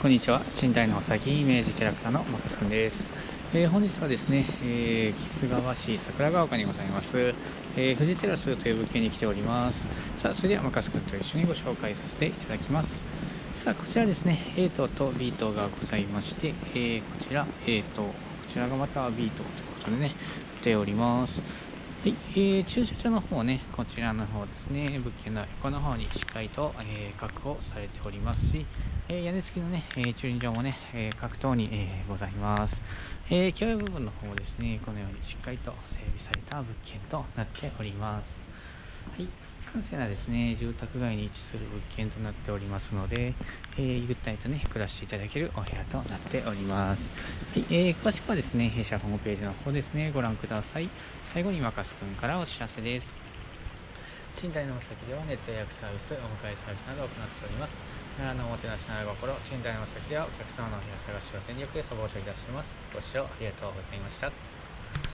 こんにちは。賃貸のうさぎイメージキャラクターのマカスくんです。本日はですね、木津川市桜ヶ丘にございます、富士テラスという物件に来ております。さあ、それではマカスくんと一緒にご紹介させていただきます。さあ、こちらですね、A 棟と B 棟がございまして、こちら A 棟、こちらがまた B 棟ということでね、出ております。はい、駐車場の方ね、こちらの方ですね、物件の横の方にしっかりと、確保されておりますし、屋根付きのね、駐輪場もね、各棟に、ございます。共用部分の方もですね、このようにしっかりと整備された物件となっております。はい、閑静なですね、住宅街に位置する物件となっておりますので、ゆったりとね、暮らしていただけるお部屋となっております。はい、詳しくはですね、弊社ホームページの方ですね、ご覧ください。最後にマカスくんからお知らせです。賃貸のうさぎではネット予約サービス、お迎えサービスなどを行っております。奈良のおもてなしなら心、賃貸のうさぎではお客様のお部屋探しを全力でサポートいたします。ご視聴ありがとうございました。